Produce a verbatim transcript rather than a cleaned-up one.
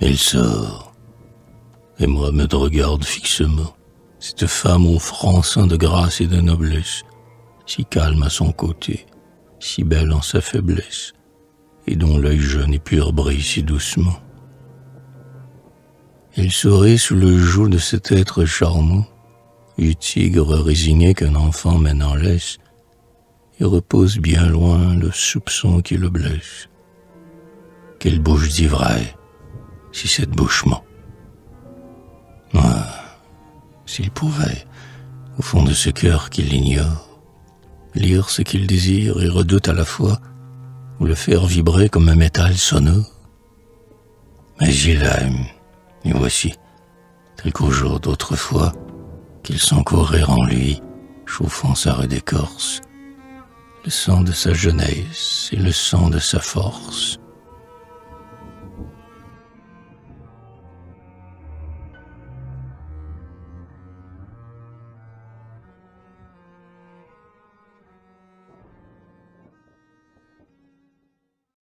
Elle sort, et Mohamed regarde fixement cette femme au franc sein de grâce et de noblesse, si calme à son côté, si belle en sa faiblesse, et dont l'œil jeune et pur brille si doucement. Elle sourit sous le joug de cet être charmant, du tigre résigné qu'un enfant mène en laisse, et repose bien loin le soupçon qui le blesse. Quelle bouche d'ivraie, si cette bouche ment. Ah, s'il pouvait, au fond de ce cœur qu'il ignore, lire ce qu'il désire et redoute à la fois, ou le faire vibrer comme un métal sonore. Mais il aime, et voici, tel qu'au jour d'autrefois, qu'il sent courir en lui, chauffant sa raide écorce, le sang de sa jeunesse et le sang de sa force.